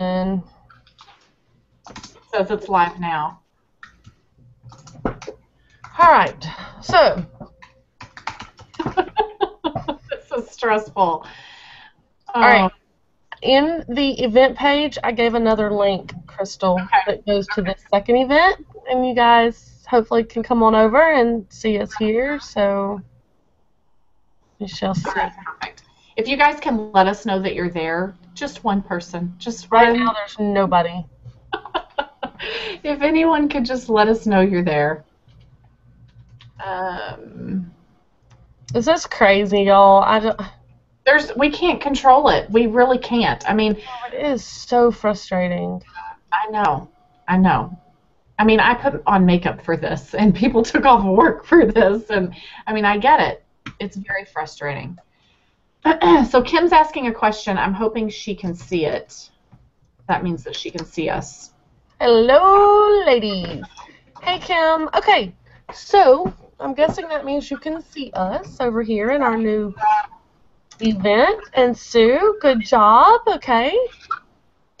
It says it's live now. All right, so this is stressful. All right, in the event page, I gave another link, Crystal, that goes to the second event, and you guys hopefully can come on over and see us here. So we shall see. Perfect. If you guys can let us know that you're there, just one person. Just right now, there's nobody. If anyone could just let us know you're there. This is crazy, y'all. We can't control it. We really can't. I mean, it is so frustrating. I know. I know. I mean, I put on makeup for this, and people took off work for this, and I mean, I get it. It's very frustrating. So Kim's asking a question. I'm hoping she can see it. That means that she can see us. Hello, ladies. Hey, Kim. Okay, so I'm guessing that means you can see us over here in our new event. And Sue, good job. Okay.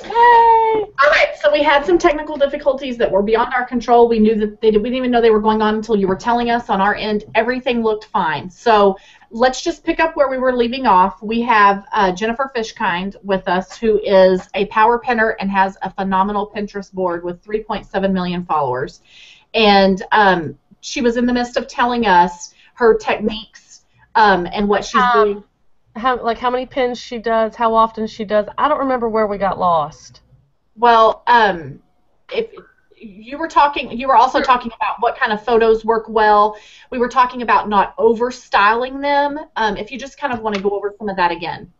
Yay. All right, so we had some technical difficulties that were beyond our control. We knew that we didn't even know they were going on until you were telling us. On our end, everything looked fine. So let's just pick up where we were leaving off. We have Jennifer Fishkind with us, who is a power pinner and has a phenomenal Pinterest board with 3.7 million followers. And she was in the midst of telling us her techniques and what she's doing. How many pins she does, how often she does. I don't remember where we got lost. Well, if you were talking, you were also talking about what kind of photos work well. We were talking about not over styling them. If you just kind of want to go over some of that again.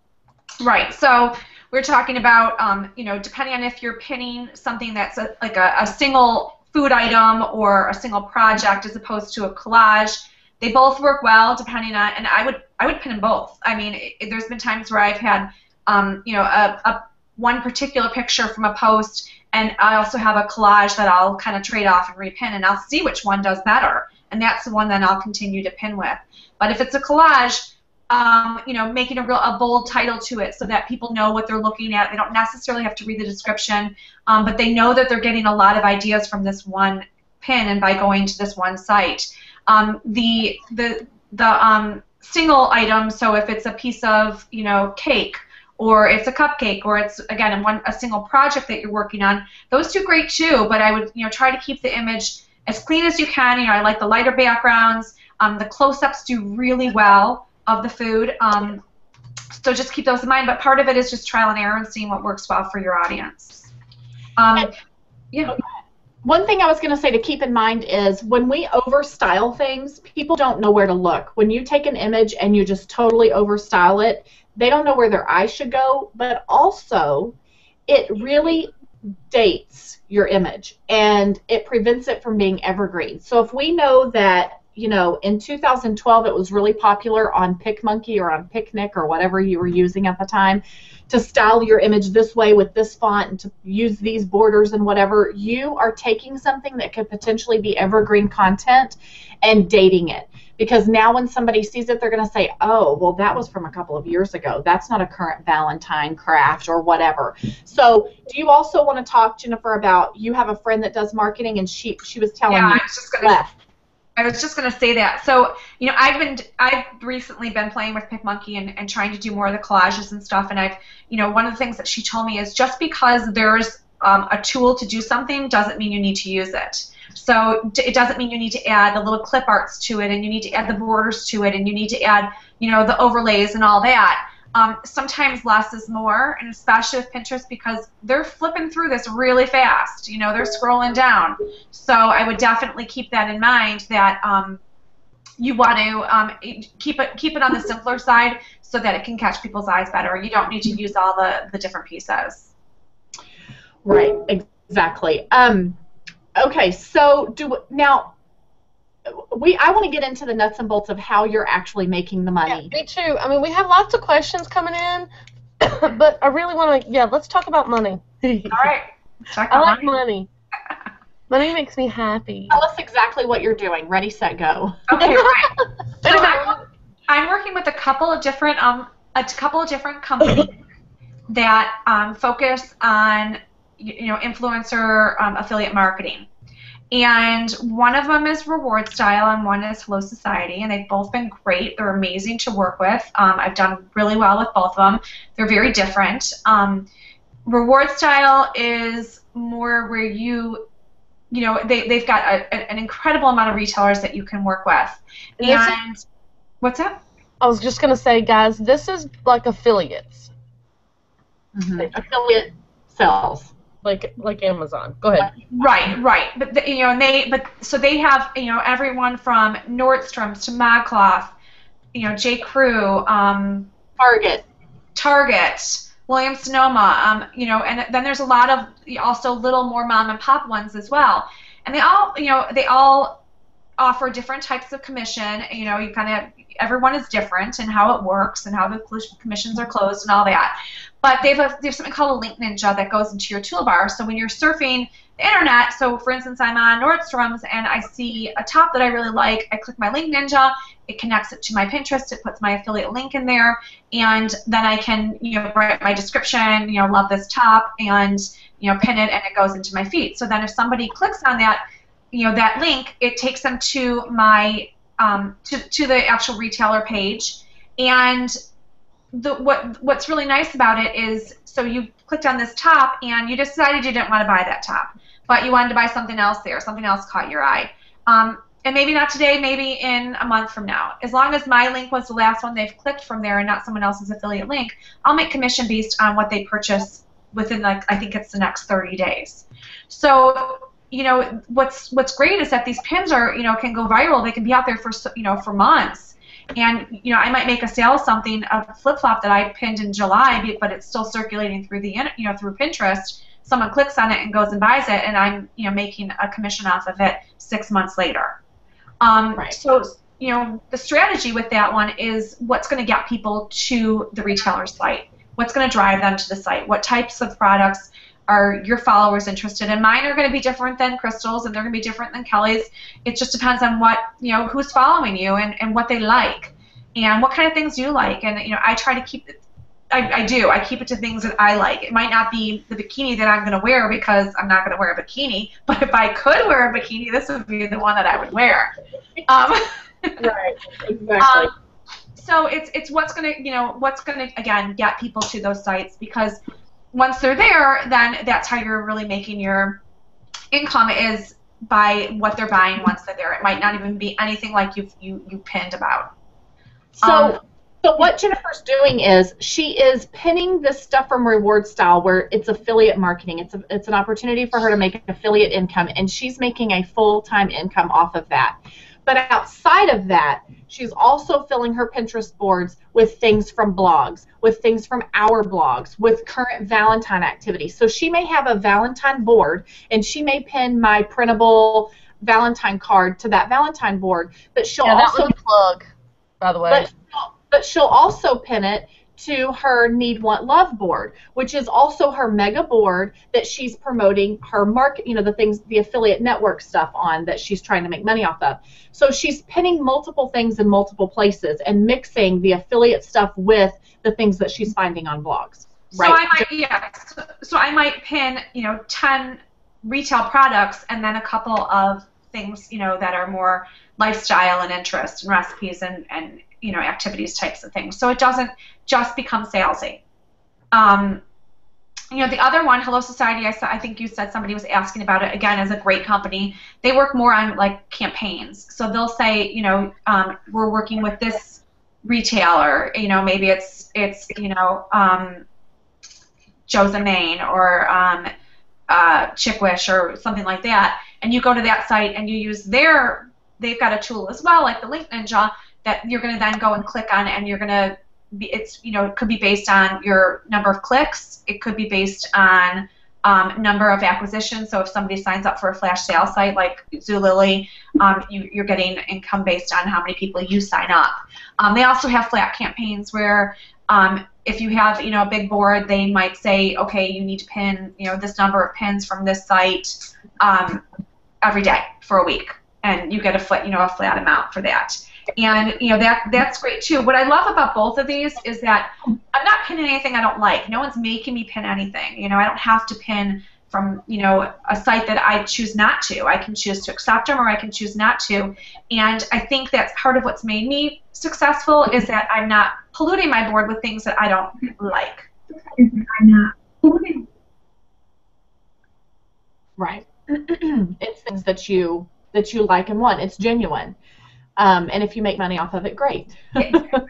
Right. So we're talking about, you know, depending on if you're pinning something that's like a single food item or a single project as opposed to a collage. They both work well, depending on, and I would pin them both. I mean, there's been times where I've had, you know, one particular picture from a post, and I also have a collage that I'll kind of trade off and repin, and I'll see which one does better, and that's the one that I'll continue to pin with. But if it's a collage, you know, making a bold title to it so that people know what they're looking at. They don't necessarily have to read the description, but they know that they're getting a lot of ideas from this one pin, and by going to this one site. The single item, so if it's a piece of, you know, cake, or it's a cupcake, or it's, again, a single project that you're working on, those two great too, but I would, you know, try to keep the image as clean as you can. You know, I like the lighter backgrounds. The close-ups do really well of the food, so just keep those in mind, but part of it is just trial and error and seeing what works well for your audience. Yeah. One thing I was going to say to keep in mind is when we overstyle things, people don't know where to look. When you take an image and you just totally overstyle it, they don't know where their eyes should go, but also it really dates your image and it prevents it from being evergreen. So if we know that, you know, in 2012 it was really popular on PicMonkey or on Picnic or whatever you were using at the time, to style your image this way with this font and to use these borders and whatever, you are taking something that could potentially be evergreen content and dating it. Because now when somebody sees it, they're going to say, oh, well, that was from a couple of years ago. That's not a current Valentine craft or whatever. So do you also want to talk, Jennifer, about you have a friend that does marketing and she was telling me. Yeah, I was just going to say that. So, you know, I've recently been playing with PicMonkey and trying to do more of the collages and stuff. And I've, you know, one of the things that she told me is just because there's a tool to do something doesn't mean you need to use it. So it doesn't mean you need to add the little clip arts to it, and you need to add the borders to it, and you need to add, you know, the overlays and all that. Sometimes less is more, and especially with Pinterest, because they're flipping through this really fast. You know, they're scrolling down. So I would definitely keep that in mind, that you want to keep it on the simpler side so that it can catch people's eyes better. You don't need to use all the different pieces. Right, exactly. Okay, so now... I want to get into the nuts and bolts of how you're actually making the money. Yeah, me too. I mean, we have lots of questions coming in, but I really want to, yeah, let's talk about money. All right. I like money. Money makes me happy. Tell us exactly what you're doing. Ready, set, go. Okay, right. So I'm working with a couple of different companies that focus on, influencer affiliate marketing. And one of them is Reward Style and one is Hello Society, and they've both been great. They're amazing to work with. I've done really well with both of them. They're very different. Reward Style is more where they've got an incredible amount of retailers that you can work with. And what's up? I was just going to say, guys, this is like affiliates. Mm-hmm. Like affiliate sales. Like Amazon. Go ahead. Right. But they have everyone from Nordstrom's to ModCloth, J. Crew, Target, Williams-Sonoma, and then there's a lot of also little more mom and pop ones as well, and they all offer different types of commission. You kind of everyone is different in how it works and how the commissions are closed and all that. But they have something called a link ninja that goes into your toolbar. So when you're surfing the internet, so for instance, I'm on Nordstrom's and I see a top that I really like. I click my link ninja. It connects it to my Pinterest. It puts my affiliate link in there, and then I can write my description. Love this top, and pin it, and it goes into my feed. So then if somebody clicks on that, that link, it takes them to my to the actual retailer page. And what's really nice about it is, so you clicked on this top and you decided you didn't want to buy that top, but you wanted to buy something else there. Something else caught your eye, and maybe not today, maybe in a month from now. As long as my link was the last one they've clicked from there and not someone else's affiliate link, I'll make commission based on what they purchase within, I think it's the next 30 days. So what's great is that these pins are can go viral. They can be out there for for months. And I might make a sale of something, a flip-flop that I pinned in July, but it's still circulating through the through Pinterest. Someone clicks on it and goes and buys it, and I'm making a commission off of it 6 months later. Right. So the strategy with that one is what's going to get people to the retailer site, what's going to drive them to the site, what types of products are your followers interested in. Mine are going to be different than Crystal's, and they're going to be different than Kelly's. It just depends on what, who's following you and what they like and what kind of things you like. And, I try to keep it, I keep it to things that I like. It might not be the bikini that I'm going to wear because I'm not going to wear a bikini, but if I could wear a bikini, this would be the one that I would wear. Right, exactly. So it's what's going to, what's going to, again, get people to those sites, because once they're there, then that's how you're really making your income, is by what they're buying once they're there. It might not even be anything like you pinned about. So what Jennifer's doing is she is pinning this stuff from Reward Style, where it's affiliate marketing. It's an opportunity for her to make an affiliate income, and she's making a full-time income off of that. But outside of that, she's also filling her Pinterest boards with things from blogs, with things from our blogs, with current Valentine activities. So she may have a Valentine board, and she may pin my printable Valentine card to that Valentine board. But she'll also plug, by the way. But she'll also pin it to her Need, Want, Love board, which is also her mega board that she's promoting her market, the things, the affiliate network stuff on that she's trying to make money off of. So she's pinning multiple things in multiple places and mixing the affiliate stuff with the things that she's finding on blogs. Right? So I might pin, 10 retail products and then a couple of things, that are more lifestyle and interest and recipes and activities types of things. So it doesn't just become salesy. The other one, Hello Society, I think you said somebody was asking about it. Again, is a great company. They work more on campaigns. So they'll say, we're working with this retailer. Maybe it's Joe's in Maine or Chicwish or something like that. And you go to that site and you use they've got a tool as well, like the Link Ninja, that you're going to then go and click on, and you're going to be, it could be based on your number of clicks. It could be based on number of acquisitions. So if somebody signs up for a flash sale site like Zulily, you're getting income based on how many people you sign up. They also have flat campaigns where if you have a big board, they might say, okay, you need to pin this number of pins from this site every day for a week, and you get a flat amount for that. And you know that's great too. What I love about both of these is that I'm not pinning anything I don't like. No one's making me pin anything. You know, I don't have to pin from, you know, a site that I choose not to. I can choose to accept them or I can choose not to. And I think that's part of what's made me successful is that I'm not polluting my board with things that I don't like. Right. It's things that you like and want. It's genuine. And if you make money off of it, great.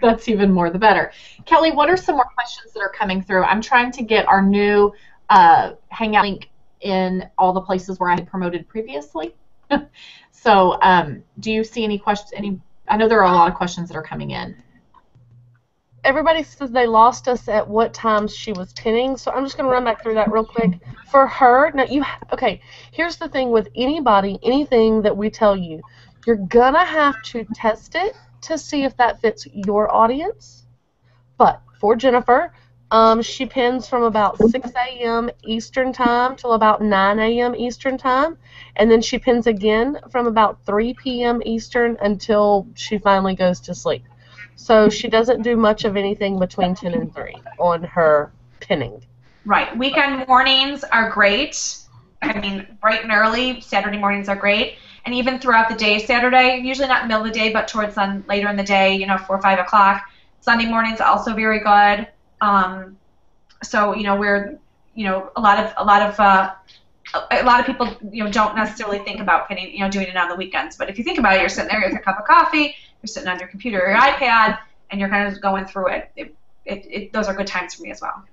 That's even more the better. Kelly, what are some more questions that are coming through? I'm trying to get our new Hangout link in all the places where I had promoted previously. So do you see any questions? I know there are a lot of questions that are coming in. Everybody says they lost us at what times she was pinning, so I'm just going to run back through that real quick. For her, now you, okay, here's the thing with anybody, anything that we tell you. You're going to have to test it to see if that fits your audience. But for Jennifer, she pins from about 6 a.m. Eastern Time till about 9 a.m. Eastern Time. And then she pins again from about 3 p.m. Eastern until she finally goes to sleep. So she doesn't do much of anything between 10 and 3 on her pinning. Right. Weekend mornings are great. I mean, bright and early Saturday mornings are great. And even throughout the day, Saturday, usually not in the middle of the day, but towards later in the day, you know, 4 or 5 o'clock. Sunday mornings also very good. So you know, we're, you know, a lot of people, you know, don't necessarily think about pinning, you know, doing it on the weekends. But if you think about it, you're sitting there with a cup of coffee, you're sitting on your computer or your iPad, and you're kind of going through it. Those are good times for me as well.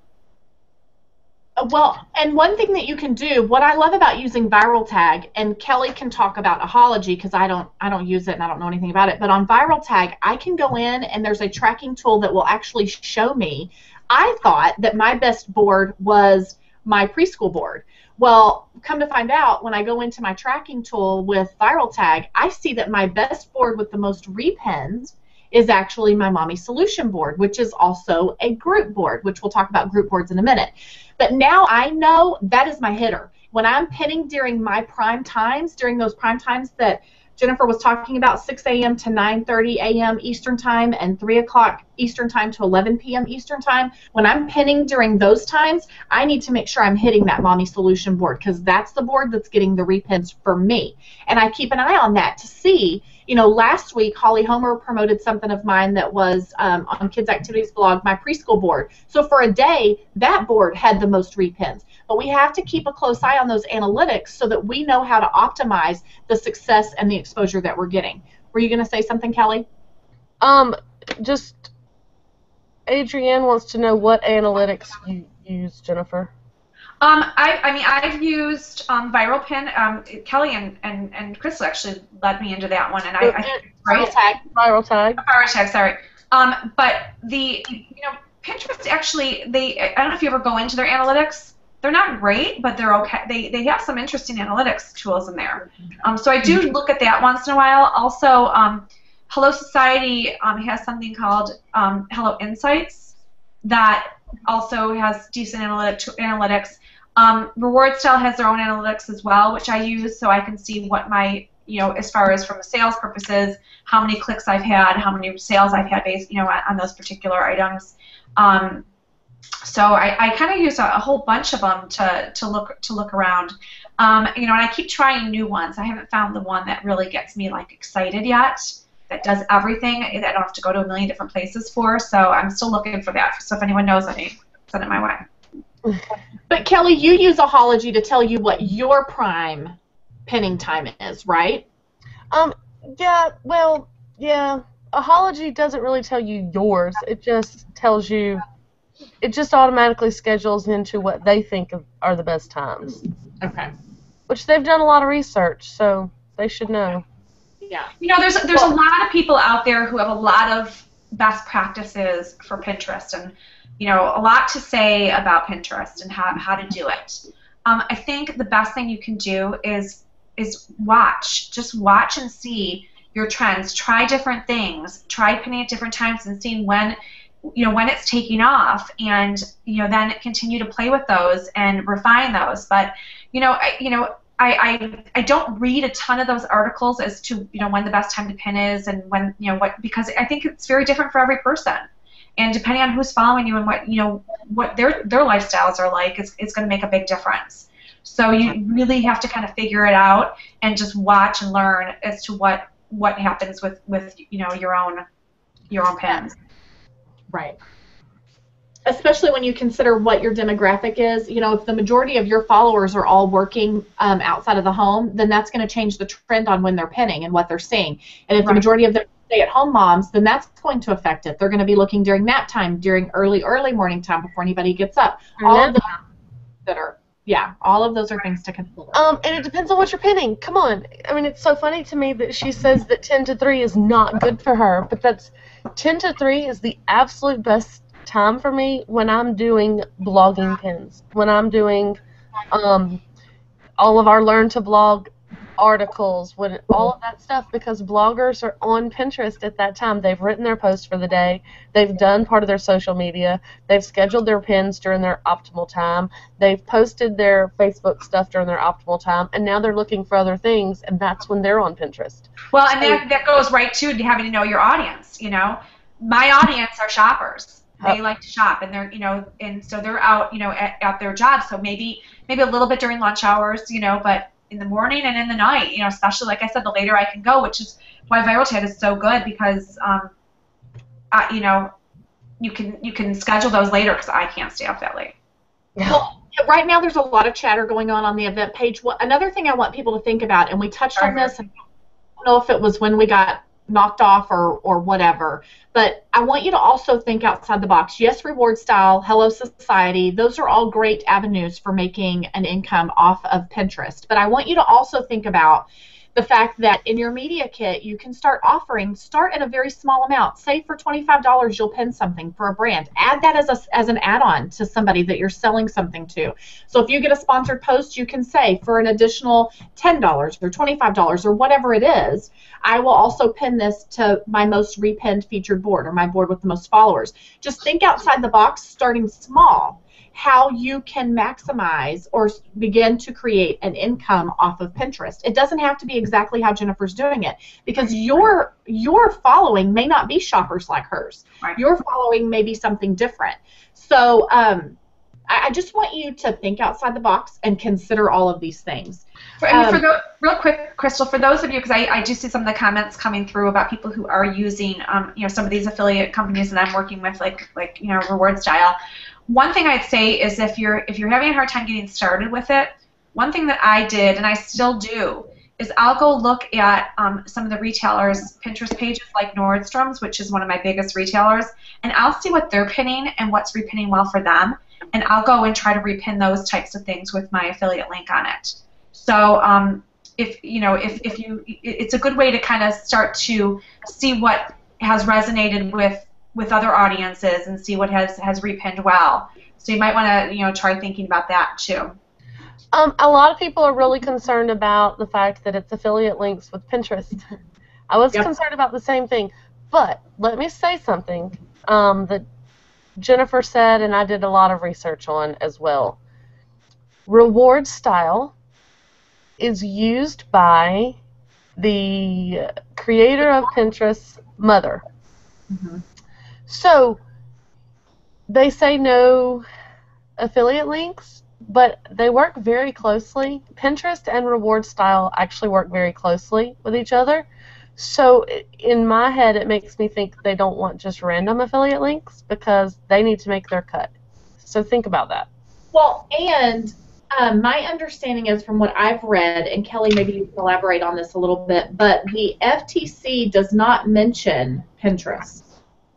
Well, and one thing that you can do, what I love about using ViralTag, and Kelly can talk about Ahalogy because I don't use it and I don't know anything about it, but on ViralTag, I can go in and there's a tracking tool that will actually show me. I thought that my best board was my preschool board. Well, come to find out, when I go into my tracking tool with ViralTag, I see that my best board with the most repins is actually my Mommy Solution board, which is also a group board, which we'll talk about group boards in a minute. But now I know that is my hitter. When I'm pinning during my prime times, during those prime times that Jennifer was talking about, 6 a.m. to 9:30 a.m. Eastern Time and 3 o'clock Eastern Time to 11 p.m. Eastern Time, when I'm pinning during those times, I need to make sure I'm hitting that Mommy Solution board because that's the board that's getting the repins for me. And I keep an eye on that to see, you know, last week Holly Homer promoted something of mine that was on Kids Activities Blog, my preschool board. So for a day, that board had the most repins. But we have to keep a close eye on those analytics so that we know how to optimize the success and the exposure that we're getting. Were you going to say something, Kelly? Just Adrienne wants to know what analytics you use, Jennifer. I mean, I've used ViralPin. Kelly and Crystal actually led me into that one, and I think ViralTag. Sorry. But the, you know, Pinterest actually, I don't know if you ever go into their analytics. They're not great, but they're okay. They have some interesting analytics tools in there. So I do look at that once in a while. Also, Hello Society has something called Hello Insights that also has decent analytics. Reward Style has their own analytics as well, which I use, so I can see what my, you know, as far as from sales purposes, how many clicks I've had, how many sales I've had based, you know, on those particular items. So I kind of use a whole bunch of them to look around, you know, and I keep trying new ones. I haven't found the one that really gets me like excited yet, that does everything that I don't have to go to a million different places for. So I'm still looking for that. So if anyone knows any, send it my way. But Kelly, you use Ahalogy to tell you what your prime pinning time is, right? Yeah. Well, yeah. Ahalogy doesn't really tell you yours. It just tells you. It just automatically schedules into what they think are the best times. Okay. Which they've done a lot of research, so they should know. Yeah. You know, there's a lot of people out there who have a lot of best practices for Pinterest, and you know, a lot to say about Pinterest and how to do it. I think the best thing you can do is watch, just watch and see your trends. Try different things. Try pinning at different times and seeing when, you know, when it's taking off, and you know, then continue to play with those and refine those. But you know, I don't read a ton of those articles as to, you know, when the best time to pin is and when, you know, what, because I think it's very different for every person, and depending on who's following you and what, you know, what their lifestyles are like, it's going to make a big difference. So you really have to kind of figure it out and just watch and learn as to what happens with you know, your own pins. Right. Especially when you consider what your demographic is. You know, if the majority of your followers are all working outside of the home, then that's going to change the trend on when they're pinning and what they're seeing. And if the majority of them are stay-at-home moms, then that's going to affect it. They're going to be looking during nap time, during early morning time before anybody gets up. All of those that are, yeah, all of those are things to consider. And it depends on what you're pinning. Come on. I mean, it's so funny to me that she says that 10 to 3 is not good for her, but that's 10 to 3 is the absolute best time for me when I'm doing blogging pins, when I'm doing all of our learn to blog articles, when all of that stuff, because bloggers are on Pinterest at that time. They've written their posts for the day, they've done part of their social media, they've scheduled their pins during their optimal time, they've posted their Facebook stuff during their optimal time, and now they're looking for other things, and that's when they're on Pinterest. Well, and that goes right to having to know your audience. You know, my audience are shoppers. They like to shop, and they're, you know, and so they're out, you know, at their job. So maybe a little bit during lunch hours, you know, but in the morning and in the night, you know, especially, like I said, the later I can go, which is why ViralTag is so good, because, you know, you can schedule those later, because I can't stay up that late. Well, right now there's a lot of chatter going on the event page. Well, another thing I want people to think about, and we touched on this, and I don't know if it was when we got knocked off or whatever, but I want you to also think outside the box. Yes, Reward Style, Hello Society, those are all great avenues for making an income off of Pinterest, but I want you to also think about the fact that in your media kit you can start at a very small amount. Say for $25 you'll pin something for a brand. Add that as an add-on to somebody that you're selling something to. So if you get a sponsored post, you can say for an additional $10 or $25 or whatever it is, I will also pin this to my most repinned featured board, or my board with the most followers. Just think outside the box, starting small, how you can maximize or begin to create an income off of Pinterest. It doesn't have to be exactly how Jennifer's doing it, because your following may not be shoppers like hers. Right. Your following may be something different. So I just want you to think outside the box and consider all of these things. Real quick, Crystal, for those of you, because I do see some of the comments coming through about people who are using you know, some of these affiliate companies that I'm working with, like you know, Reward Style. One thing I'd say is if you're having a hard time getting started with it, one thing that I did and I still do is I'll go look at some of the retailers' Pinterest pages, like Nordstrom's, which is one of my biggest retailers, and I'll see what they're pinning and what's repinning well for them, and I'll go and try to repin those types of things with my affiliate link on it. So if you know, it's a good way to kind of start to see what has resonated with other audiences and see what has repinned well. So you might want to, you know, try thinking about that too. A lot of people are really concerned about the fact that it's affiliate links with Pinterest. I was concerned about the same thing, but let me say something that Jennifer said, and I did a lot of research on as well. Reward Style is used by the creator of Pinterest's mother. Mm-hmm. So they say no affiliate links, but they work very closely. Pinterest and Reward Style actually work very closely with each other. So in my head, it makes me think they don't want just random affiliate links, because they need to make their cut. So think about that. Well, and my understanding is, from what I've read, and Kelly, maybe you can elaborate on this a little bit, but the FTC does not mention Pinterest.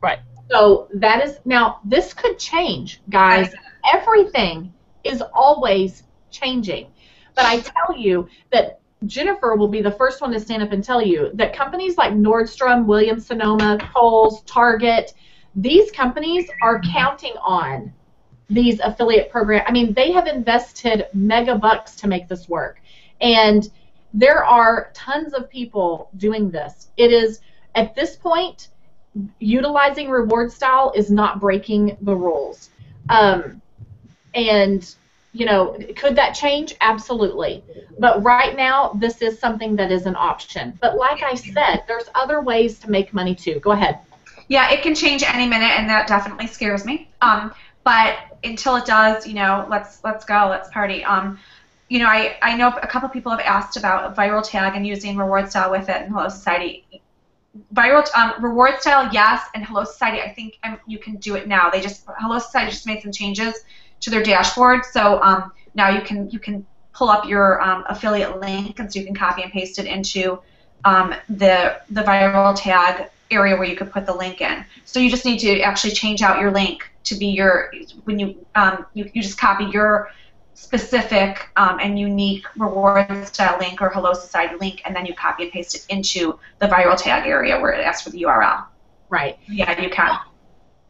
Right. So that is, now this could change, guys. Everything is always changing. But I tell you that Jennifer will be the first one to stand up and tell you that companies like Nordstrom, Williams-Sonoma, Kohl's, Target, these companies are counting on these affiliate programs. I mean, they have invested mega bucks to make this work. And there are tons of people doing this. It is, at this point, utilizing Reward Style is not breaking the rules. And you know, could that change? Absolutely. But right now, this is something that is an option. But like I said, there's other ways to make money too. Go ahead. Yeah, it can change any minute, and that definitely scares me. But until it does, you know, let's go, let's party. You know, I know a couple people have asked about viral tag and using Reward Style with it and Hello Society. Reward Style, yes, and Hello Society, I think you can do it now. They just Hello Society just made some changes to their dashboard, so now you can pull up your affiliate link, and so you can copy and paste it into the viral tag area where you could put the link in. So you just need to actually change out your link to be your when you you just copy your specific and unique Reward Style link or Hello Society link, and then you copy and paste it into the viral tag area where it asks for the URL. Right. Yeah, you can.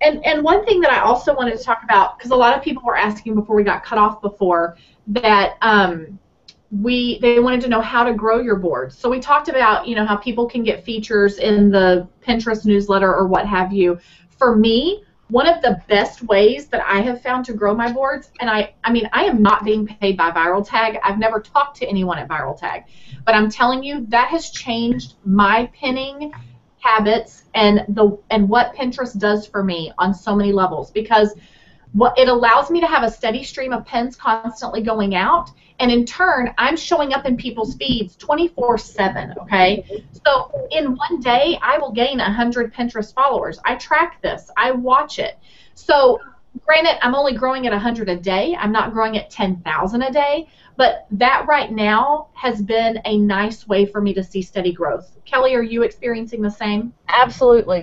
And one thing that I also wanted to talk about, because a lot of people were asking before we got cut off before, that they wanted to know how to grow your board. So we talked about, you know, how people can get features in the Pinterest newsletter or what have you. For me, one of the best ways that I have found to grow my boards, and I mean, I am not being paid by ViralTag. I've never talked to anyone at ViralTag. But I'm telling you, that has changed my pinning habits and what Pinterest does for me on so many levels, because it allows me to have a steady stream of pins constantly going out, and in turn I'm showing up in people's feeds 24/7. Okay, so in one day I will gain 100 Pinterest followers. I track this, I watch it. So granted, I'm only growing at 100 a day, I'm not growing at 10,000 a day, but that right now has been a nice way for me to see steady growth. Kelly, are you experiencing the same? Absolutely,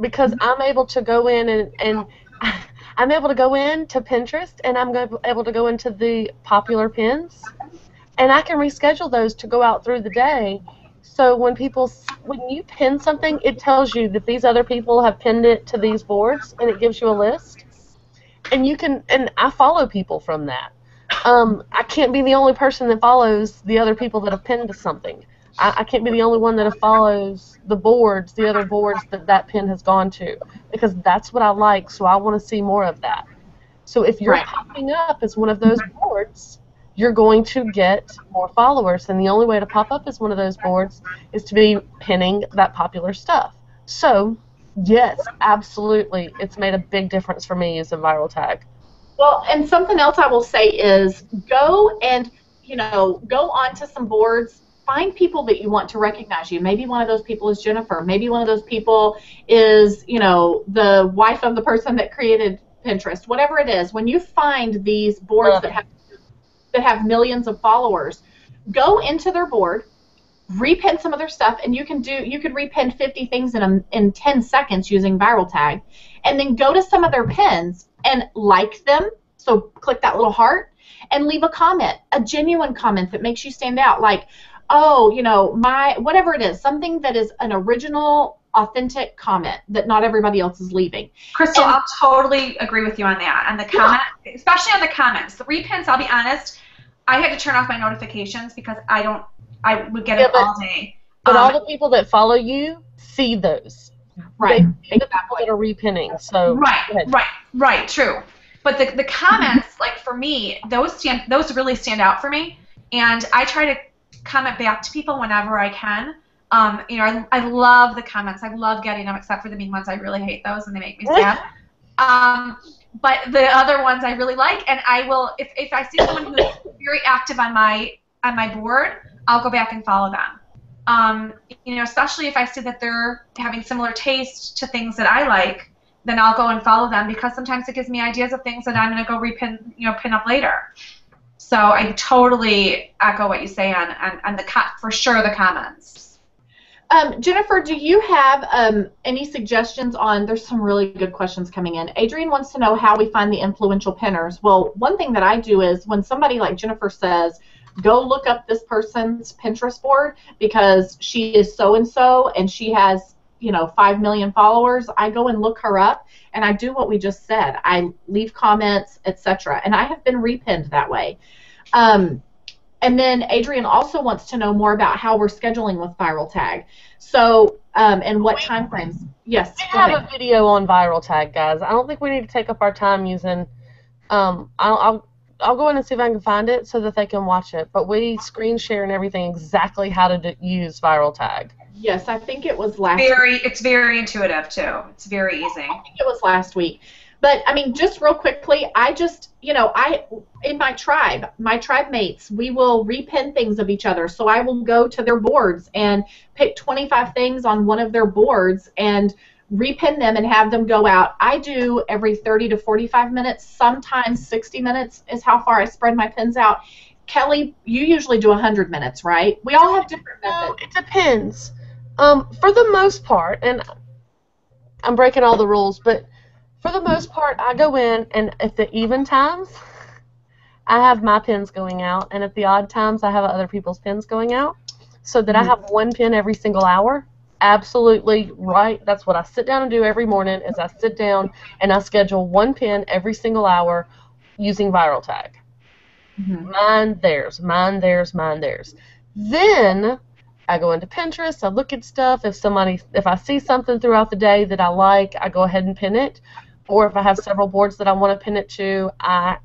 because I'm able to go in and I'm able to go into Pinterest, and I'm able to go into the popular pins, and I can reschedule those to go out through the day. So when you pin something, it tells you that these other people have pinned it to these boards, and it gives you a list. And you can, and I follow people from that. I can't be the only person that follows the other people that have pinned to something. I can't be the only one that follows the other boards that pin has gone to, because that's what I like, so I want to see more of that. So if you're popping up as one of those boards, you're going to get more followers, and the only way to pop up as one of those boards is to be pinning that popular stuff. So yes, absolutely, it's made a big difference for me using ViralTag. Well, and something else I will say is go onto some boards, find people that you want to recognize you. Maybe one of those people is Jennifer. Maybe one of those people is, you know, the wife of the person that created Pinterest. Whatever it is, when you find these boards that have millions of followers, go into their board, repin some of their stuff, and you could repin 50 things in 10 seconds using ViralTag, and then go to some of their pins and like them, so click that little heart, and leave a comment, a genuine comment that makes you stand out, like, oh, you know, whatever it is, something that is an original, authentic comment that not everybody else is leaving. Crystal, I'll totally agree with you on that, on the comment, especially on the comments. The repins, I'll be honest, I had to turn off my notifications because I would get it all day. But all the people that follow you see those. Right. They see the people that are repinning. So right, true. But the comments, like for me, those really stand out for me, and I try to comment back to people whenever I can. You know, I love the comments. I love getting them, except for the mean ones. I really hate those, and they make me sad. But the other ones I really like, and I will, if I see someone who's very active on my board, I'll go back and follow them. You know, especially if I see that they're having similar taste to things that I like, then I'll go and follow them, because sometimes it gives me ideas of things that I'm going to go repin, you know, pin up later. So I totally echo what you say on for sure the comments. Jennifer, do you have any suggestions on? There's some really good questions coming in. Adrian wants to know how we find the influential pinners. Well, one thing that I do is when somebody like Jennifer says, go look up this person's Pinterest board because she is so-and-so and she has, you know, 5 million followers, I go and look her up, and I do what we just said. I leave comments, etc., and I have been repinned that way. And then Adrian also wants to know more about how we're scheduling with ViralTag. So, and what time frames. Yes, we have a video on ViralTag, guys. I don't think we need to take up our time using, I'll I'll go in and see if I can find it so that they can watch it. But we screen share and everything exactly how to use ViralTag. Yes, I think it was last week. It's very intuitive, too. It's very easy. I think it was last week. But, I mean, just real quickly, I just, you know, in my tribe mates, we will repin things of each other. So I will go to their boards and pick 25 things on one of their boards and repin them and have them go out. I do every 30 to 45 minutes, sometimes 60 minutes is how far I spread my pins out. Kelly, you usually do 100 minutes, right? We all have different methods. It depends. For the most part, and I'm breaking all the rules, but for the most part, I go in, and at the even times, I have my pins going out, and at the odd times, I have other people's pins going out, so that I have one pin every single hour. Absolutely right. That's what I sit down and do every morning, is I sit down and I schedule one pin every single hour using ViralTag. Mine, theirs, mine, theirs, mine, theirs. Then I go into Pinterest, I look at stuff. If I see something throughout the day that I like, I go ahead and pin it. Or if I have several boards that I want to pin it to, I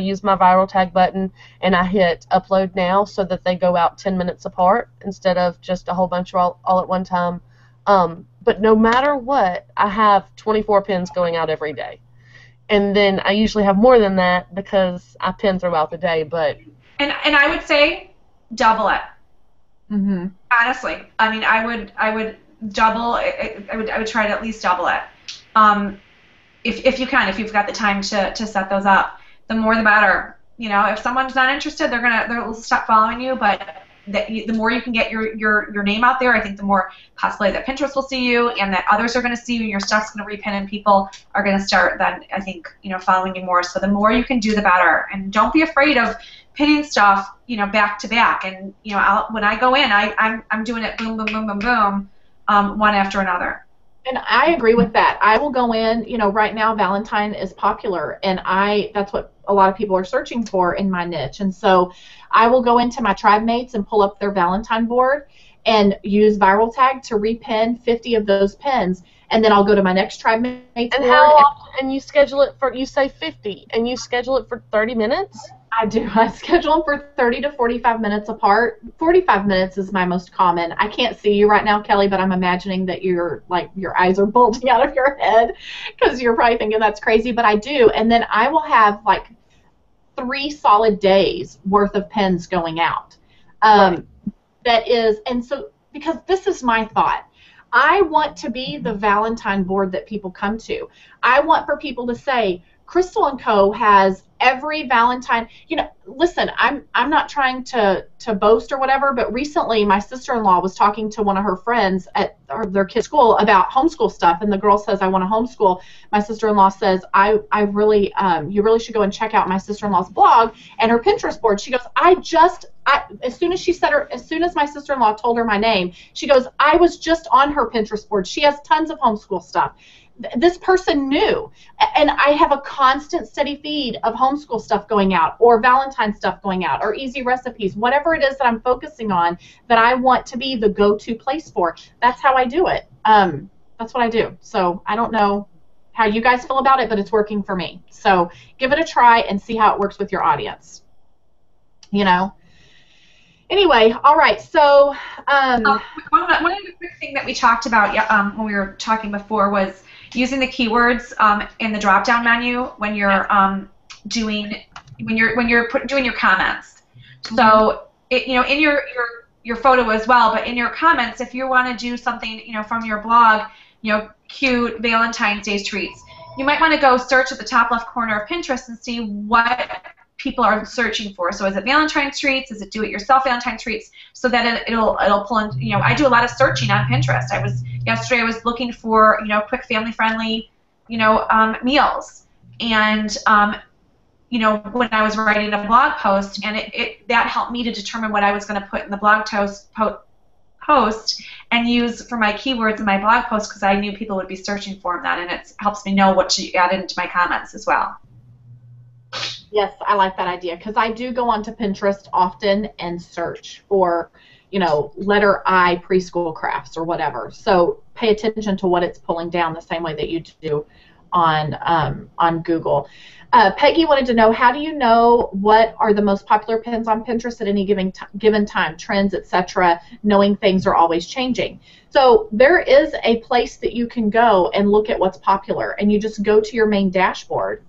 use my ViralTag button and I hit upload now so that they go out 10 minutes apart instead of just a whole bunch all at one time. But no matter what, I have 24 pins going out every day. And then I usually have more than that because I pin throughout the day. But and I would say double it. Honestly, I mean, I would double. I would try to at least double it. If you can, if you've got the time to set those up, the more the better. You know, if someone's not interested, they'll stop following you. But the more you can get your name out there, I think the more possibly that Pinterest will see you, and that others are going to see you, and your stuff's going to repin, and people are going to start then, I think, you know, following you more. So the more you can do, the better. And don't be afraid of pinning stuff, you know, back to back. And you know, when I go in, I'm doing it boom, boom, boom, boom, boom, one after another. And I agree with that. I will go in, you know, right now Valentine is popular, and that's what a lot of people are searching for in my niche. And so I will go into my tribe mates and pull up their Valentine board and use ViralTag to repin 50 of those pins, and then I'll go to my next tribe mates board. And how often? And you schedule it for, you say 50, and you schedule it for 30 minutes? I do. I schedule them for 30 to 45 minutes apart. 45 minutes is my most common. I can't see you right now, Kelly, but I'm imagining that you're like, your eyes are bulging out of your head because you're probably thinking that's crazy, but I do. And then I will have like 3 solid days worth of pins going out. That is, and so, because this is my thought. I want to be the Valentine board that people come to. I want for people to say, Crystal & Co. has every Valentine, you know, listen, I'm not trying to boast or whatever, but recently my sister-in-law was talking to one of her friends at their kid's school about homeschool stuff, and the girl says, I want to homeschool. My sister-in-law says, you really should go and check out my sister-in-law's blog and her Pinterest board. She goes, as soon as my sister-in-law told her my name, she goes, I was just on her Pinterest board. She has tons of homeschool stuff. This person knew, and I have a constant steady feed of homeschool stuff going out, or Valentine stuff going out, or easy recipes, whatever it is that I'm focusing on that I want to be the go-to place for. That's how I do it. That's what I do. So I don't know how you guys feel about it, but it's working for me. So give it a try and see how it works with your audience. You know? Anyway, all right, so... one other quick thing that we talked about when we were talking before was using the keywords in the drop-down menu when you're doing your comments. So you know, in your photo as well, but in your comments, if you want to do something, you know, from your blog, you know, cute Valentine's Day treats, you might want to go search at the top left corner of Pinterest and see what people are searching for. So is it Valentine's treats? Is it do-it-yourself Valentine's treats? So that it'll pull in. You know, I do a lot of searching on Pinterest. Yesterday I was looking for, you know, quick family-friendly, you know, meals. And you know, when I was writing a blog post, and that helped me to determine what I was going to put in the blog post and use for my keywords in my blog post, because I knew people would be searching for that, and it helps me know what to add into my comments as well. Yes, I like that idea, because I do go onto Pinterest often and search for, you know, letter I preschool crafts or whatever. So pay attention to what it's pulling down the same way that you do on Google. Peggy wanted to know, how do you know what are the most popular pins on Pinterest at any given time, trends, etc., knowing things are always changing? So there is a place that you can go and look at what's popular, and you just go to your main dashboard.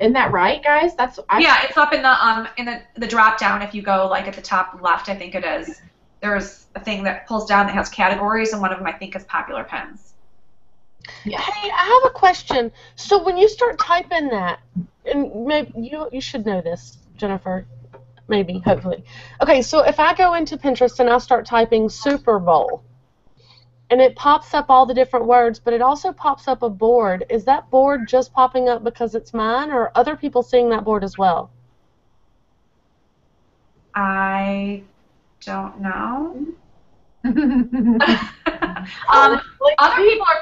Isn't that right, guys? That's yeah, it's up in the drop down. If you go like at the top left, I think it is. There's a thing that pulls down that has categories, and one of them I think is popular pins. Yeah. Hey, I have a question. So when you start typing that, and maybe you should know this, Jennifer, maybe, hopefully. Okay, so if I go into Pinterest and I start typing Super Bowl, and it pops up all the different words, but it also pops up a board. Is that board just popping up because it's mine, or are other people seeing that board as well? I don't know. Other people are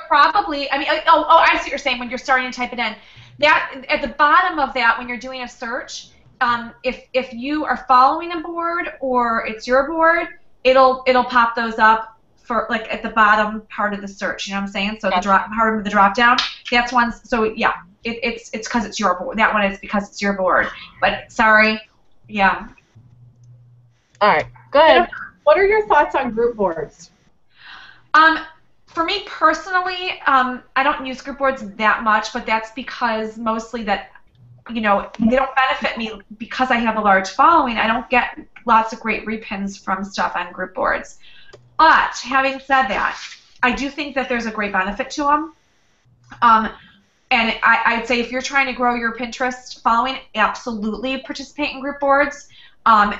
probably, I mean, I see what you're saying when you're starting to type it in. That, at the bottom of that, when you're doing a search, if you are following a board or it's your board, it'll pop those up for, like, at the bottom part of the search, you know what I'm saying? So the part of the drop down, that's one, so yeah, it's because it's your board. That one is because it's your board, but sorry, yeah. All right, go ahead. What are your thoughts on group boards? For me personally, I don't use group boards that much, but that's because mostly that, you know, they don't benefit me because I have a large following. I don't get lots of great repins from stuff on group boards. But having said that, I do think that there's a great benefit to them. And I'd say if you're trying to grow your Pinterest following, absolutely participate in group boards. You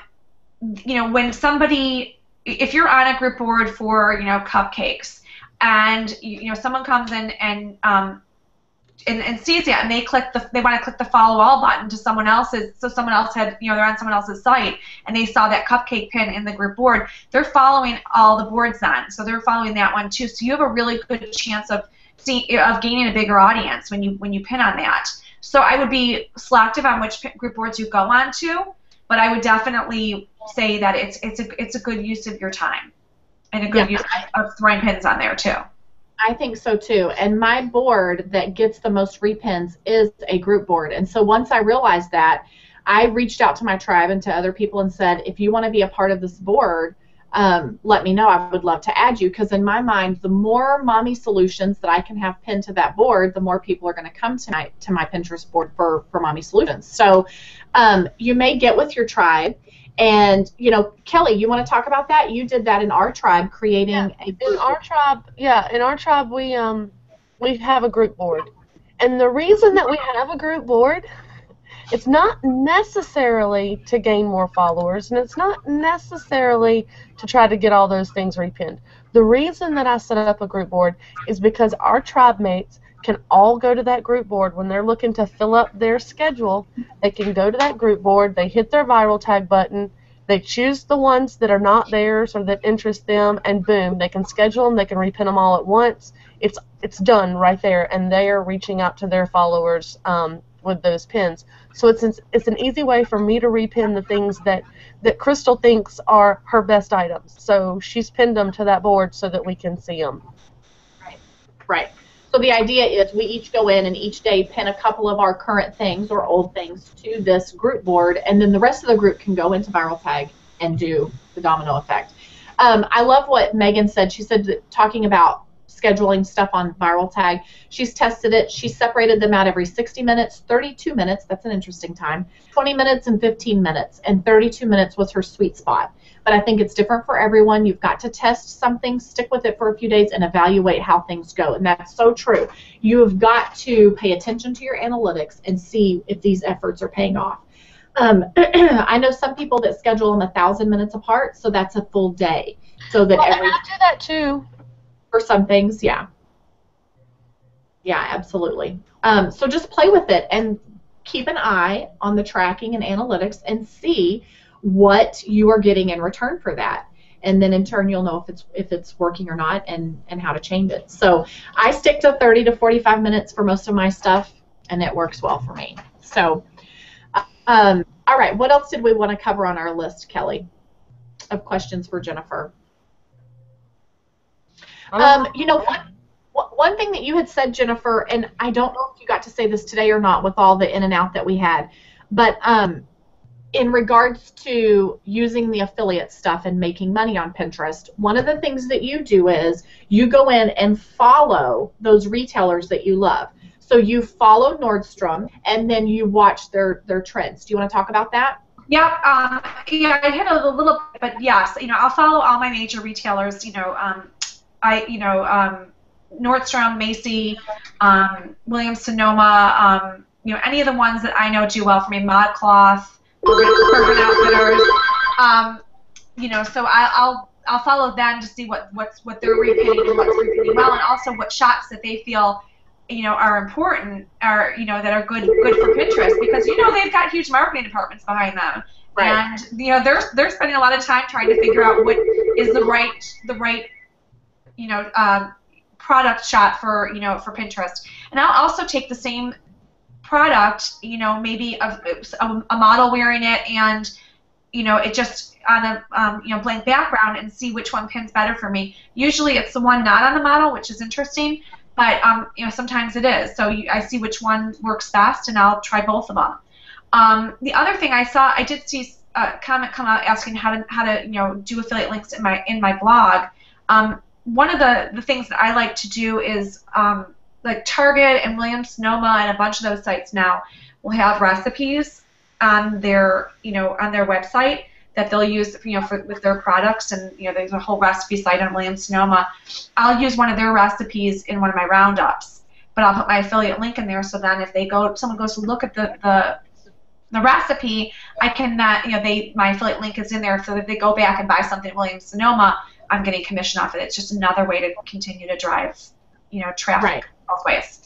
know, when somebody, if you're on a group board for, you know, cupcakes, and you know someone comes in and sees it, and they want to click the follow all button to someone else's, so someone else had, you know, they're on someone else's site, and they saw that cupcake pin in the group board, they're following all the boards on, so they're following that one too. So you have a really good chance of gaining a bigger audience when you pin on that. So I would be selective on which group boards you go on to. But I would definitely say that it's a good use of your time, and a good use of throwing pins on there too. I think so too. And my board that gets the most repins is a group board. And so once I realized that, I reached out to my tribe and to other people and said, if you want to be a part of this board, let me know. I would love to add you, because in my mind, the more mommy solutions that I can have pinned to that board, the more people are going to come to my Pinterest board for mommy solutions. So you may get with your tribe, and, you know, Kelly, you want to talk about that? You did that in our tribe, creating a group. In our tribe, we have a group board, and the reason that we have a group board, it's not necessarily to gain more followers, and it's not necessarily to try to get all those things repinned. The reason that I set up a group board is because our tribe mates can all go to that group board when they're looking to fill up their schedule. They can go to that group board, they hit their viral tag button, they choose the ones that are not theirs or that interest them, and boom, they can schedule them, they can repin them all at once. It's done right there, and they are reaching out to their followers with those pins. So it's an easy way for me to repin the things that Crystal thinks are her best items. So she's pinned them to that board so that we can see them. Right. Right. So the idea is we each go in and each day pin a couple of our current things or old things to this group board, and then the rest of the group can go into ViralTag and do the domino effect. I love what Megan said. She said that, talking about scheduling stuff on ViralTag, she's tested it. She separated them out every 60 minutes, 32 minutes, that's an interesting time, 20 minutes and 15 minutes, and 32 minutes was her sweet spot. But I think it's different for everyone. You've got to test something, stick with it for a few days, and evaluate how things go, and that's so true. You have got to pay attention to your analytics and see if these efforts are paying off. I know some people that schedule them 1,000 minutes apart, so that's a full day. So that I do that too. For some things, yeah. Yeah, absolutely. So just play with it and keep an eye on the tracking and analytics and see what you are getting in return for that. And then in turn you'll know if it's working or not, and how to change it. So I stick to 30 to 45 minutes for most of my stuff, and it works well for me. So all right, what else did we want to cover on our list, Kelly, of questions for Jennifer? You know, one One thing that you had said, Jennifer, and I don't know if you got to say this today or not with all the in and out that we had, but in regards to using the affiliate stuff and making money on Pinterest, one of the things that you do is you go in and follow those retailers that you love. So you follow Nordstrom and then you watch their trends. Do you want to talk about that? Yeah, I hit a little bit, but yes, I'll follow all my major retailers. Nordstrom, Macy, Williams-Sonoma, any of the ones that I know do well for me, ModCloth, Urban Outfitters. So I'll follow them to see what they're repeating and what's repeating well, and also what shops that they feel are important, or that are good for Pinterest, because they've got huge marketing departments behind them, right. And they're spending a lot of time trying to figure out what is the right product shot for for Pinterest. And I'll also take the same product, maybe a model wearing it, and it just on a blank background, and see which one pins better for me. Usually it's the one not on the model, which is interesting. But sometimes it is. So I see which one works best, and I'll try both of them. The other thing I did see a comment come out asking how to do affiliate links in my blog. One of the things that I like to do is like Target and Williams-Sonoma and a bunch of those sites now will have recipes on their on their website that they'll use with their products, and there's a whole recipe site on Williams-Sonoma. I'll use one of their recipes in one of my roundups, but I'll put my affiliate link in there. So then, if someone goes to look at the recipe, I can my affiliate link is in there. So if they go back and buy something at Williams-Sonoma, I'm getting commission off it. It's just another way to continue to drive traffic both ways.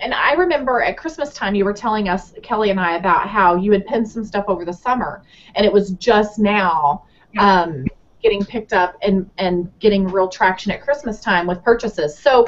And I remember at Christmas time you were telling us, Kelly and I, about how you had pinned some stuff over the summer, and it was just now getting picked up and getting real traction at Christmas time with purchases. So,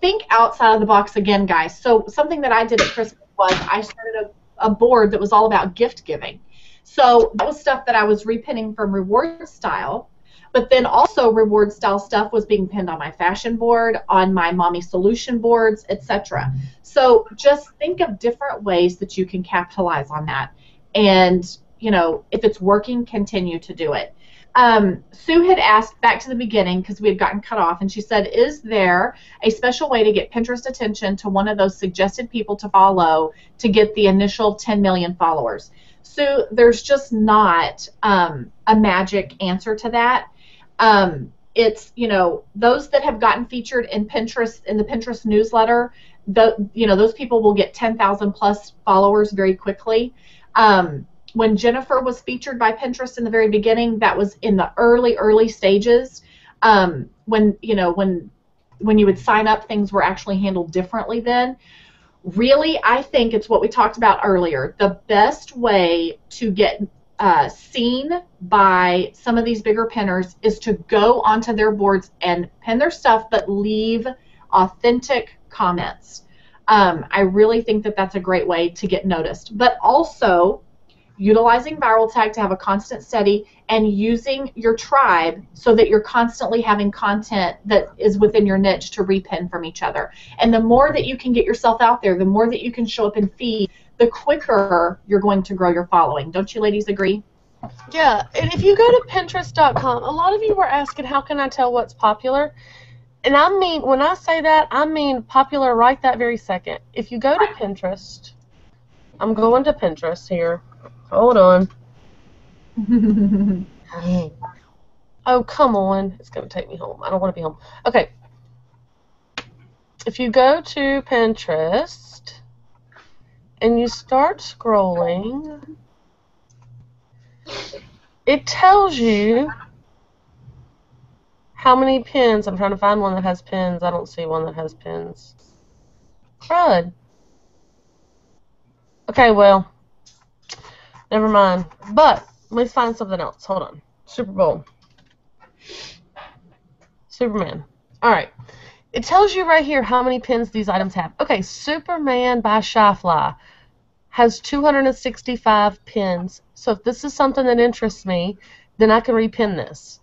think outside of the box again, guys. So something that I did at Christmas was I started a board that was all about gift giving. So that was stuff that I was repinning from Reward Style. But then also Reward Style stuff was being pinned on my fashion board, on my mommy solution boards, etc. So just think of different ways that you can capitalize on that. And, if it's working, continue to do it. Sue had asked back to the beginning because we had gotten cut off, and she said, is there a special way to get Pinterest attention to one of those suggested people to follow to get the initial 10 million followers? Sue, there's just not a magic answer to that. It's those that have gotten featured in Pinterest, in the Pinterest newsletter, those people will get 10,000 plus followers very quickly. When Jennifer was featured by Pinterest in the very beginning, that was in the early stages. When you would sign up, things were actually handled differently then. Really, I think it's what we talked about earlier. The best way to get seen by some of these bigger pinners is to go onto their boards and pin their stuff, but leave authentic comments. I really think that that's a great way to get noticed. But also utilizing ViralTag to have a constant study, and using your tribe so that you're constantly having content that is within your niche to repin from each other. And the more that you can get yourself out there, the more that you can show up and feed, the quicker you're going to grow your following. Don't you ladies agree? Yeah, and if you go to Pinterest.com, a lot of you were asking, how can I tell what's popular? And I mean, when I say that, I mean popular right that very second. If you go to Pinterest, I'm going to Pinterest here. Hold on. Oh, come on. It's going to take me home. I don't want to be home. Okay. If you go to Pinterest and you start scrolling, it tells you how many pins. I'm trying to find one that has pins. I don't see one that has pins. Crud. Okay, well. Never mind. But let's find something else. Hold on. Super Bowl. Superman. Alright. It tells you right here how many pins these items have. Okay, Superman by Shyfly has 265 pins. So if this is something that interests me, then I can repin this.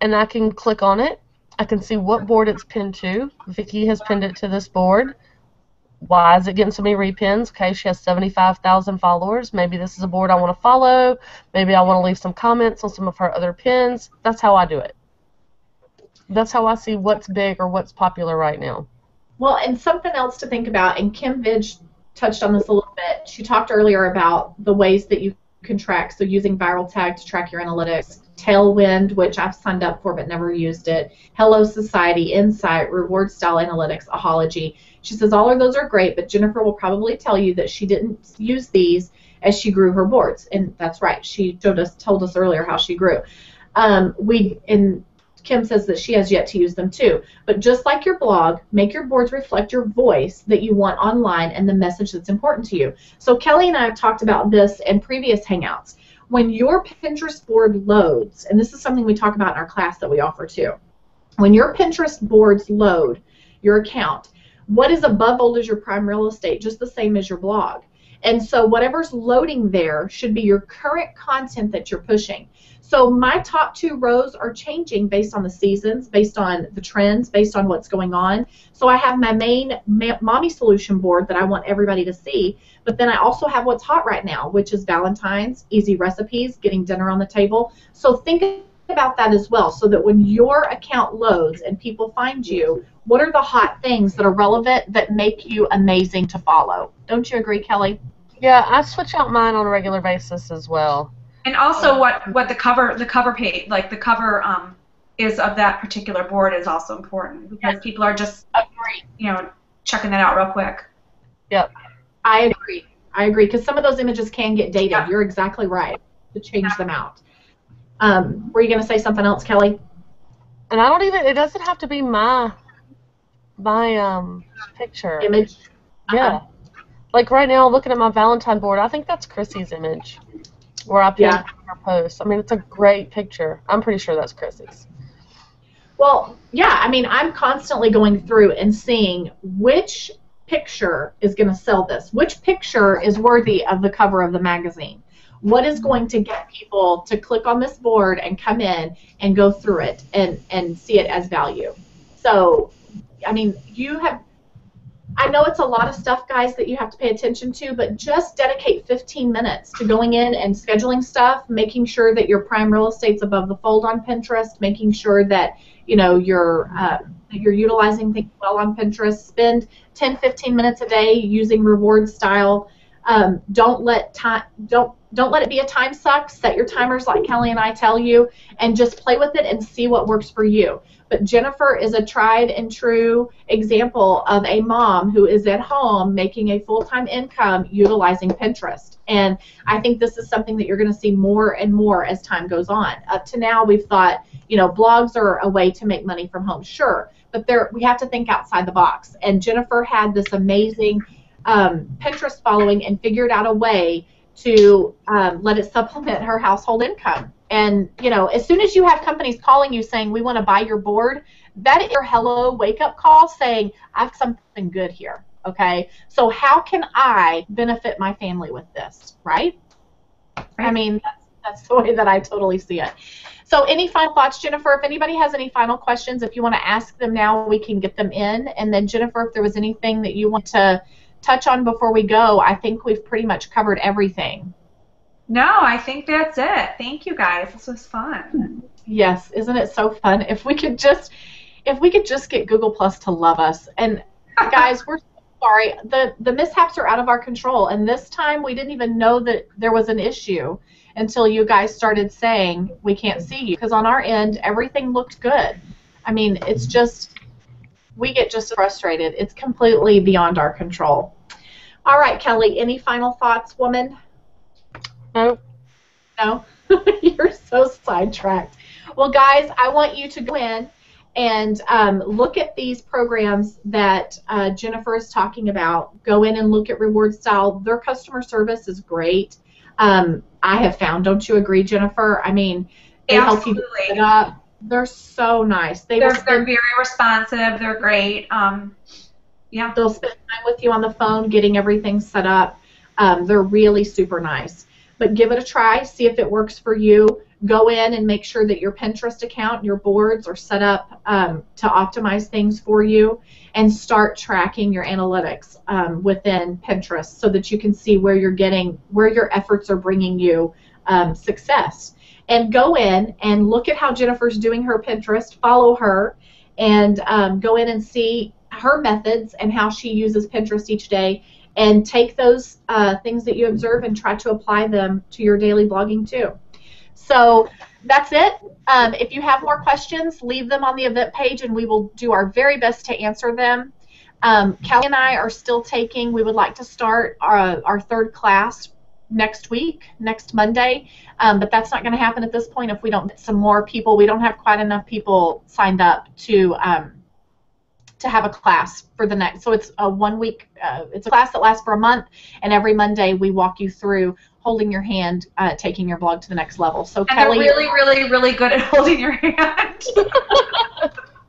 And I can click on it, I can see what board it's pinned to. Vicki has pinned it to this board. Why is it getting so many repins? Okay, she has 75,000 followers. Maybe this is a board I want to follow. Maybe I want to leave some comments on some of her other pins. That's how I do it. That's how I see what's big or what's popular right now. Well, and something else to think about, and Kim Vidge touched on this a little bit. She talked earlier about the ways that you can track, so using ViralTag to track your analytics, Tailwind, which I've signed up for but never used it, Hello Society, Insight, Reward Style Analytics, Ahalogy. She says all of those are great, but Jennifer will probably tell you that she didn't use these as she grew her boards, and that's right. She told us earlier how she grew. Kim says that she has yet to use them too. But just like your blog, make your boards reflect your voice that you want online and the message that's important to you. So Kelly and I have talked about this in previous Hangouts. When your Pinterest board loads, and this is something we talk about in our class that we offer too, when your Pinterest boards load your account, what is above old is your prime real estate, just the same as your blog. And so whatever's loading there should be your current content that you're pushing. So my top two rows are changing based on the seasons, based on the trends, based on what's going on. So I have my main Mommy Solution board that I want everybody to see, but then I also have what's hot right now, which is Valentine's, easy recipes, getting dinner on the table. So think about that as well, so that when your account loads and people find you, what are the hot things that are relevant that make you amazing to follow? Don't you agree, Kelly? Yeah, I switch out mine on a regular basis as well. And also, what the cover page, like the cover is of that particular board, is also important, because yes, people are just checking that out real quick. Yep, I agree, because some of those images can get dated. Yep. You're exactly right to change them out. Were you going to say something else, Kelly? And I don't even. It doesn't have to be my picture image. Yeah, like right now, looking at my Valentine board, I think that's Chrissy's image, where I pinned her post. I mean, it's a great picture. I'm pretty sure that's Chrissy's. Well, yeah, I mean, I'm constantly going through and seeing which picture is going to sell this, which picture is worthy of the cover of the magazine, what is going to get people to click on this board and come in and go through it and see it as value. So, I mean, I know it's a lot of stuff, guys, that you have to pay attention to, but just dedicate 15 minutes to going in and scheduling stuff, making sure that your prime real estate's above the fold on Pinterest, making sure that you're utilizing things well on Pinterest. Spend 10, 15 minutes a day using Reward Style. Don't let it be a time suck. Set your timers like Kelly and I tell you, and just play with it and see what works for you. But Jennifer is a tried and true example of a mom who is at home making a full-time income utilizing Pinterest. And I think this is something that you're going to see more and more as time goes on. Up to now, we've thought, blogs are a way to make money from home. Sure, but we have to think outside the box. And Jennifer had this amazing Pinterest following and figured out a way to let it supplement her household income. And, as soon as you have companies calling you saying, we want to buy your board, that is your hello wake-up call saying, I have something good here, okay? So how can I benefit my family with this, right? I mean, that's the way that I totally see it. So any final thoughts, Jennifer? If anybody has any final questions, if you want to ask them now, we can get them in. And then, Jennifer, if there was anything that you want to touch on before we go, I think we've pretty much covered everything. No, I think that's it. Thank you, guys. This was fun. Yes, isn't it so fun? If we could just get Google Plus to love us. And guys, we're so sorry. The mishaps are out of our control. And this time we didn't even know that there was an issue until you guys started saying we can't see you. Because on our end, everything looked good. I mean, it's just, we get just frustrated. It's completely beyond our control. All right, Kelly, any final thoughts, woman? Nope. No? You're so sidetracked. Well, guys, I want you to go in and look at these programs that Jennifer is talking about. Go in and look at Reward Style. Their customer service is great. I have found. Don't you agree, Jennifer? I mean, they help you get up. They're so nice. They're very responsive. They're great. Yeah. They'll spend time with you on the phone getting everything set up. They're really super nice. But give it a try. See if it works for you. go in and make sure that your Pinterest account, your boards are set up to optimize things for you, and start tracking your analytics within Pinterest so that you can see where you're getting, where your efforts are bringing you success. And go in and look at how Jennifer's doing her Pinterest, follow her, and go in and see her methods and how she uses Pinterest each day, and take those things that you observe and try to apply them to your daily blogging too. So that's it. If you have more questions, leave them on the event page and we will do our very best to answer them. Callie and I are still taking, we would like to start our third class next week, next Monday, but that's not going to happen at this point if we don't get some more people. We don't have quite enough people signed up to have a class for the next. So it's a 1 week, it's a class that lasts for a month, and every Monday we walk you through holding your hand, taking your blog to the next level. So and Kelly, they're really good at holding your hand.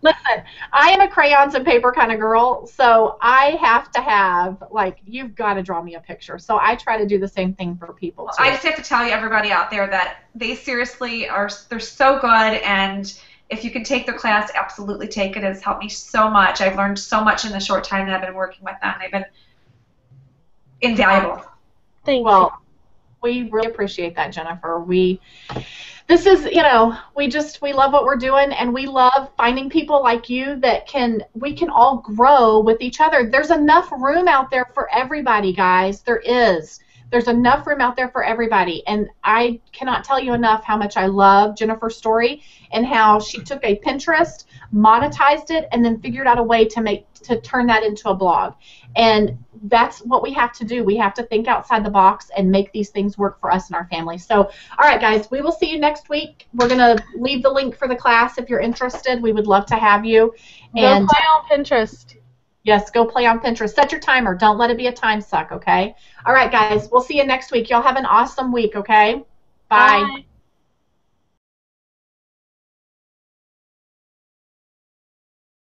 Listen, I am a crayons and paper kind of girl, so I have to have, like, you've got to draw me a picture. So I try to do the same thing for people. Well, I just have to tell you, everybody out there, that they seriously are, they're so good, and if you can take their class, absolutely take it. It's helped me so much. I've learned so much in the short time that I've been working with them. They've been invaluable. Thank you. Well, we really appreciate that, Jennifer. This is, you know, we love what we're doing, and we love finding people like you that we can all grow with each other. There's enough room out there for everybody, guys. There is. There's enough room out there for everybody, and I cannot tell you enough how much I love Jennifer's story and how she took a Pinterest, monetized it, and then figured out a way to turn that into a blog. And that's what we have to do. We have to think outside the box and make these things work for us and our family. So, all right, guys, we will see you next week. We're going to leave the link for the class if you're interested. We would love to have you. And go play on Pinterest. Yes, go play on Pinterest. Set your timer. Don't let it be a time suck, okay? All right, guys, we'll see you next week. Y'all have an awesome week, okay? Bye. Bye.